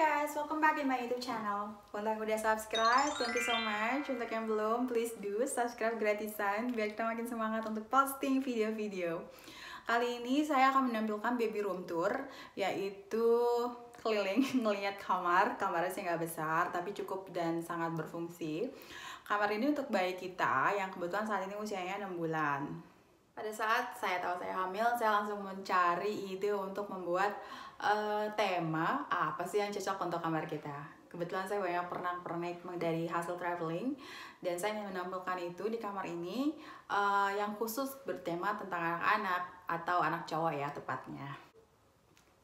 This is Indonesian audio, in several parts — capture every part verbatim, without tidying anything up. Hey guys, welcome back in my YouTube channel. Untuk yang udah subscribe, thank you so much. Untuk yang belum, please do subscribe gratisan biar kita makin semangat untuk posting video-video. Kali ini saya akan menampilkan baby room tour, yaitu keliling ngelihat kamar. Kamarnya sih nggak besar, tapi cukup dan sangat berfungsi. Kamar ini untuk bayi kita yang kebetulan saat ini usianya enam bulan. Pada saat saya tahu saya hamil, saya langsung mencari ide untuk membuat Uh, tema apa sih yang cocok untuk kamar kita. Kebetulan saya banyak pernak-pernik dari hasil traveling dan saya ingin menampilkan itu di kamar ini uh, yang khusus bertema tentang anak-anak atau anak cowok ya tepatnya.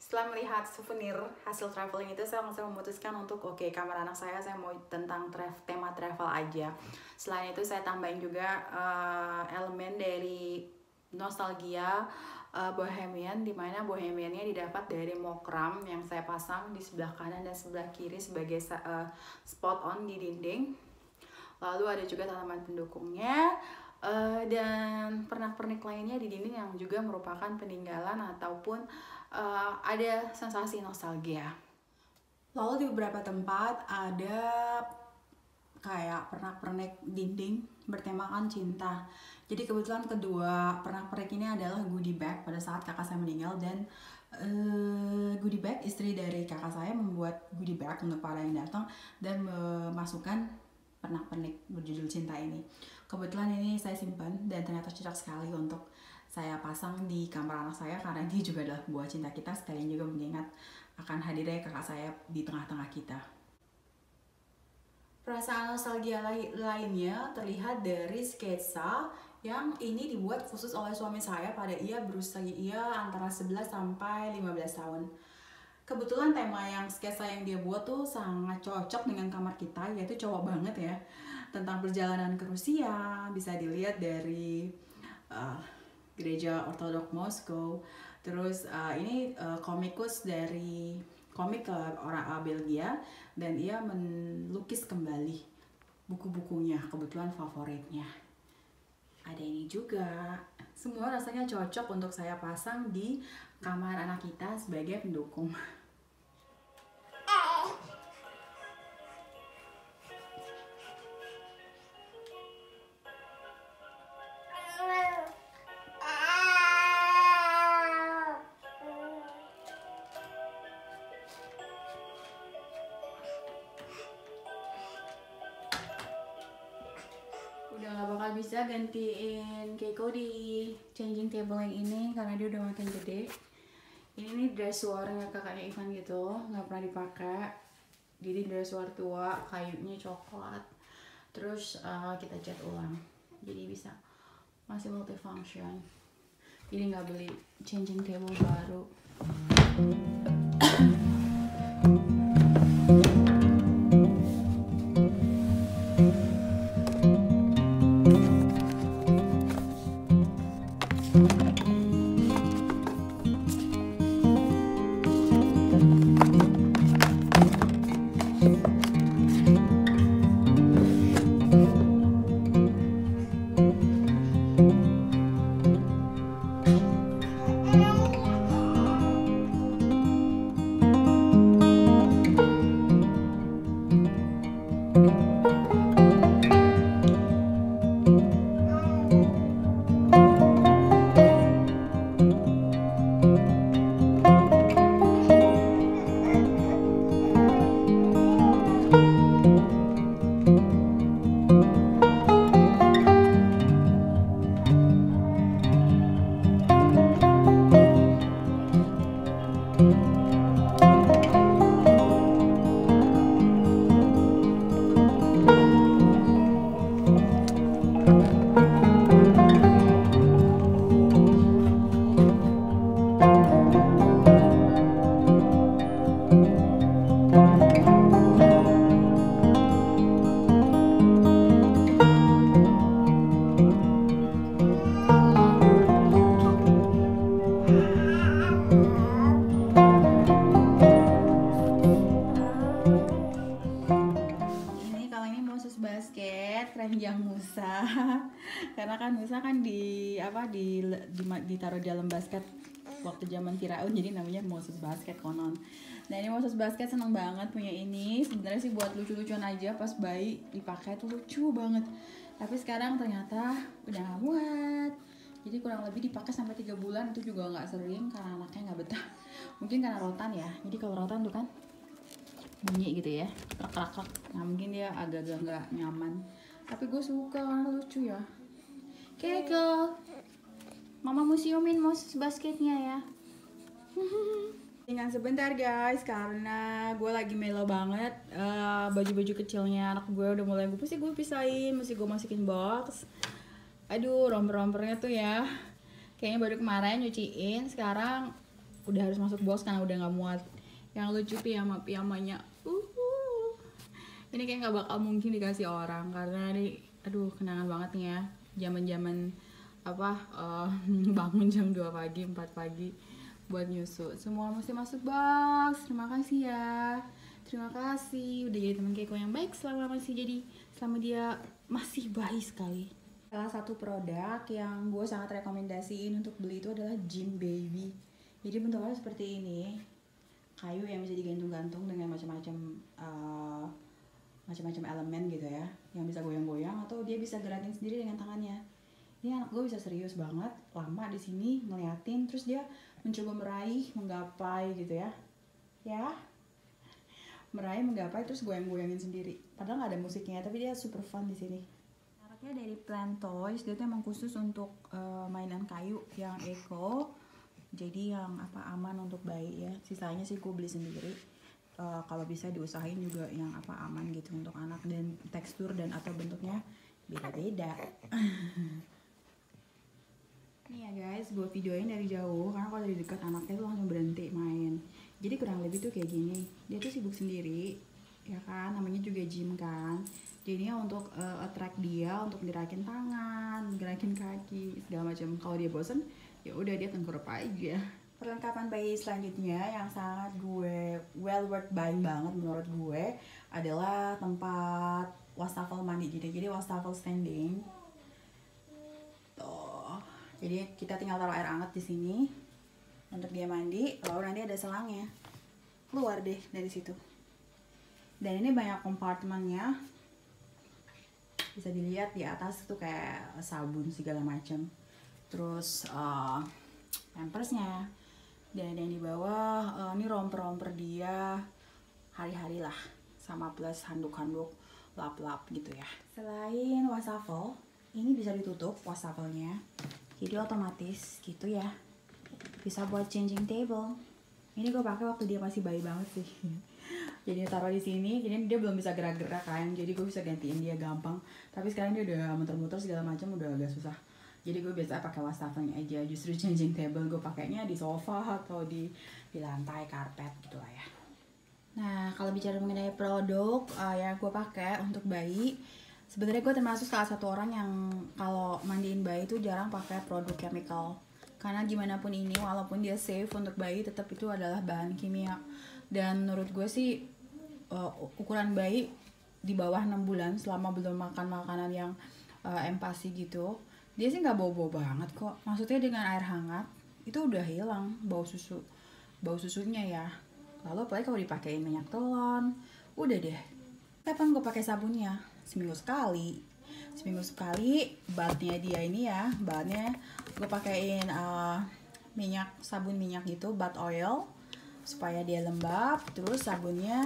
Setelah melihat souvenir hasil traveling itu, saya langsung memutuskan untuk oke okay, kamar anak saya saya mau tentang tra tema travel aja. Selain itu saya tambahin juga uh, elemen dari nostalgia bohemian, dimana bohemiannya didapat dari mokram yang saya pasang di sebelah kanan dan sebelah kiri sebagai uh, spot on di dinding. Lalu ada juga tanaman pendukungnya uh, dan pernak-pernik lainnya di dinding yang juga merupakan peninggalan ataupun uh, ada sensasi nostalgia. Lalu di beberapa tempat ada kayak pernak-pernik dinding bertemakan cinta. Jadi kebetulan kedua pernak-pernik ini adalah goodie bag pada saat kakak saya meninggal, dan uh, goodie bag istri dari kakak saya membuat goodie bag untuk para yang datang dan memasukkan pernak-pernik berjudul cinta ini. Kebetulan ini saya simpan dan ternyata cocok sekali untuk saya pasang di kamar anak saya karena dia juga adalah buah cinta kita, sekalian juga mengingat akan hadirnya kakak saya di tengah-tengah kita. Perasaan nostalgia lainnya terlihat dari sketsa yang ini dibuat khusus oleh suami saya pada ia berusia antara sebelas sampai lima belas tahun. Kebetulan tema yang sketsa yang dia buat tuh sangat cocok dengan kamar kita, yaitu cowok banget ya. Tentang perjalanan ke Rusia, bisa dilihat dari uh, gereja Ortodok Moskow. Terus uh, ini uh, komikus dari komik ke orang Belgia, dan ia melukis kembali buku-bukunya, kebetulan favoritnya. Ada ini juga, semua rasanya cocok untuk saya pasang di kamar anak kita sebagai pendukung. Udah gak bakal bisa gantiin Keiko di changing table yang ini karena dia udah makin gede. Ini nih dress warnya kakaknya Ivan gitu, gak pernah dipakai. Jadi dress war tua, kayunya coklat. Terus uh, kita cat ulang, jadi bisa masih multifunction. Jadi gak beli changing table baru. Karena kan Musa kan di apa di, di ditaruh dalam basket waktu zaman Firaun, jadi namanya Moses Basket konon. Nah ini Moses Basket, seneng banget punya ini. Sebenarnya sih buat lucu-lucuan aja, pas bayi dipakai tuh lucu banget. Tapi sekarang ternyata udah gak muat. Jadi kurang lebih dipakai sampai tiga bulan, itu juga nggak sering karena anaknya nggak betah. Mungkin karena rotan ya. Jadi kalau rotan tuh kan bunyi gitu ya, krak-krak-krak. Nah mungkin dia agak-agak nggak nyaman. Tapi gue suka karena lucu ya. Kegel, mama museumin Moses Basketnya ya. Tinggal sebentar guys, karena gue lagi melo banget. Baju-baju uh, kecilnya anak gue udah mulai gue pasti gue pisahin, mesti gue masukin box. Aduh, romper-rompernya tuh ya. Kayaknya baru kemarin nyuciin, sekarang udah harus masuk box karena udah nggak muat. Yang lucu piyama-piyamanya. Uhuh. Ini kayak nggak bakal mungkin dikasih orang karena ini, aduh kenangan banget nih ya. Jaman-jaman apa uh, bangun jam dua pagi, empat pagi buat nyusu. Semua mesti masuk box. Terima kasih ya. Terima kasih udah jadi teman Keiko yang baik selama masih jadi selama dia masih bayi sekali. Salah satu produk yang gue sangat rekomendasiin untuk beli itu adalah Gym Baby. Jadi bentuknya seperti ini. Kayu yang bisa digantung-gantung dengan macam-macam uh, macam-macam elemen gitu ya, yang bisa goyang-goyang atau dia bisa gerakin sendiri dengan tangannya. Ini anak gue bisa serius banget, lama di sini ngeliatin, terus dia mencoba meraih, menggapai gitu ya, ya, meraih, menggapai, terus goyang-goyangin sendiri. Padahal nggak ada musiknya, tapi dia super fun di sini. Mereknya dari Plan Toys, dia tuh emang khusus untuk uh, mainan kayu yang eco, jadi yang apa aman untuk bayi ya. Sisanya sih gue beli sendiri. Uh, kalau bisa diusahain juga yang apa aman gitu untuk anak, dan tekstur dan atau bentuknya beda-beda. Nih ya guys, gue videoin dari jauh karena kalau dari dekat anaknya tuh langsung berhenti main. Jadi kurang lebih tuh kayak gini, dia tuh sibuk sendiri ya kan, namanya juga gym kan. Jadinya untuk uh, attract dia untuk gerakin tangan, gerakin kaki segala macam. Kalau dia bosen ya udah dia tengkurap aja. Perlengkapan bayi selanjutnya yang sangat gue well worth buying banget menurut gue adalah tempat wastafel mandi gitu. Jadi wastafel standing. Tuh. Jadi kita tinggal taruh air hangat di sini untuk dia mandi, lalu nanti ada selangnya. Keluar deh dari situ. Dan ini banyak kompartemennya. Bisa dilihat di atas tuh kayak sabun segala macam. Terus uh, pampersnya. Dan ada yang di bawah, uh, ini romper-romper dia hari-hari lah, sama plus handuk-handuk lap-lap gitu ya. Selain wastafel, ini bisa ditutup wastafelnya, jadi otomatis gitu ya. Bisa buat changing table. Ini gue pakai waktu dia masih bayi banget sih. Jadi taruh di sini, jadi dia belum bisa gerak-gerak kan, jadi gue bisa gantiin dia gampang. Tapi sekarang dia udah muter-muter segala macam, udah agak susah. Jadi gue biasa pakai wastafelnya aja, justru changing table gue pakainya di sofa atau di, di lantai karpet gitu lah ya. Nah kalau bicara mengenai produk uh, ya gue pakai untuk bayi, sebenarnya gue termasuk salah satu orang yang kalau mandiin bayi itu jarang pakai produk chemical. Karena gimana pun ini, walaupun dia safe untuk bayi, tetap itu adalah bahan kimia. Dan menurut gue sih uh, ukuran bayi di bawah enam bulan selama belum makan makanan yang uh, M P A S I gitu, dia sih nggak bau-bau banget kok. Maksudnya dengan air hangat itu udah hilang bau susu, bau susunya ya. Lalu apalagi kalau dipakein minyak telon, udah deh. Kapan gue pakai sabunnya? Seminggu sekali. Seminggu sekali batnya dia ini ya, batnya gue pakein uh, minyak sabun minyak gitu, bat oil supaya dia lembab. Terus sabunnya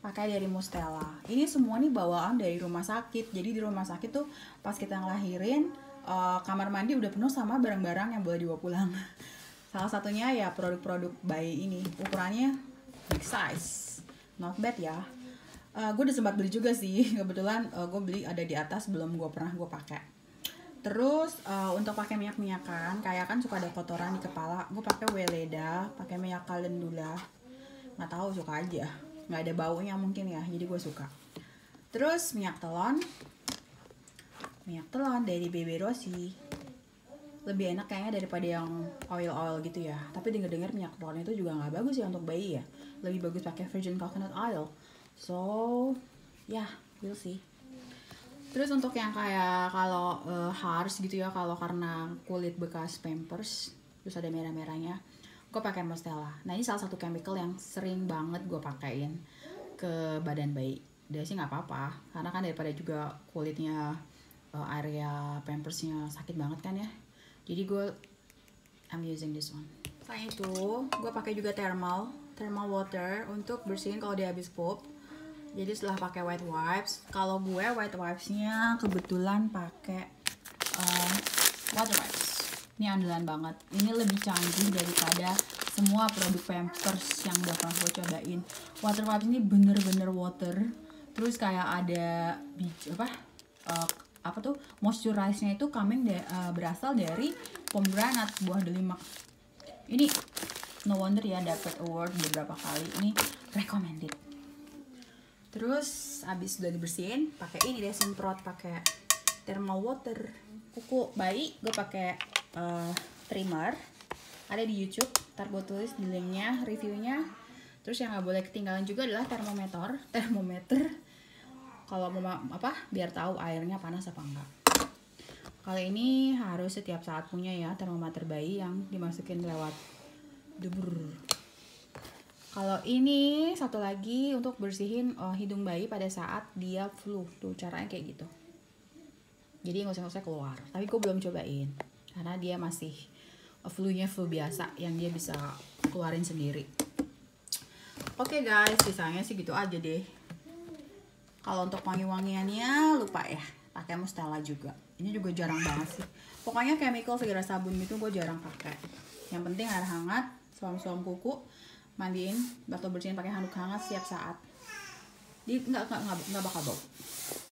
pakai dari Mustela. Ini semua nih bawaan dari rumah sakit. Jadi di rumah sakit tuh pas kita ngelahirin, uh, kamar mandi udah penuh sama barang-barang yang boleh dibawa pulang. Salah satunya ya produk-produk bayi ini. Ukurannya big size, not bad ya. uh, Gue udah sempat beli juga sih. Kebetulan uh, gue beli ada di atas, belum gue pernah gue pakai. Terus uh, untuk pakai minyak-minyakan, kayak kan suka ada kotoran di kepala, gue pakai Weleda, pakai minyak kalendula. Nggak tahu, suka aja, nggak ada baunya mungkin ya, jadi gue suka. Terus minyak telon, minyak telon dari B B Rossi, lebih enak kayaknya daripada yang oil oil gitu ya. Tapi denger-denger minyak telon itu juga nggak bagus ya untuk bayi ya, lebih bagus pakai virgin coconut oil. So ya, yeah, we'll see. Terus untuk yang kayak kalau uh, harsh gitu ya, kalau karena kulit bekas pampers, terus ada merah-merahnya. Gue pakai Mustela. Nah, ini salah satu chemical yang sering banget gue pakein ke badan bayi. Dia sih nggak apa-apa, karena kan daripada juga kulitnya, area pampersnya sakit banget kan ya. Jadi gue I'm using this one. Selain itu, gue pakai juga thermal thermal water untuk bersihin kalau dia habis pup. Jadi setelah pakai white wipes, kalau gue white wipesnya kebetulan pakai uh, WaterWipes. Ini andalan banget. Ini lebih canggih daripada semua produk pampers yang udah pernah gue cobain. WaterWipes ini bener-bener water. Terus kayak ada biji apa? Uh, apa tuh moisturize-nya itu coming de, uh, berasal dari pomegranate, buah delimak. Ini no wonder ya dapat award beberapa kali. Ini recommended. Terus abis udah dibersihin, pakai ini deh, semprot pakai thermal water. Kuku bayi gue pakai uh, trimmer. Ada di YouTube. Ntar gue tulis di linknya, reviewnya. Terus yang nggak boleh ketinggalan juga adalah termometer, termometer. Kalau mau apa, biar tahu airnya panas apa enggak. Kali ini harus setiap saat punya ya termometer bayi yang dimasukin lewat debur. Kalau ini satu lagi untuk bersihin oh, hidung bayi pada saat dia flu. Tuh caranya kayak gitu. Jadi nggak usah-nggak usah keluar. Tapi gue belum cobain karena dia masih flu-nya flu biasa yang dia bisa keluarin sendiri. Oke okay guys, sisanya sih gitu aja deh. Kalau untuk wangi-wangiannya lupa ya, pakai Mustela juga. Ini juga jarang banget sih. Pokoknya chemical segera sabun gitu gue jarang pakai. Yang penting air hangat, suam-suam kuku, mandiin atau bersihin pakai handuk hangat setiap saat. Dia nggak nggak nggak bakal bau.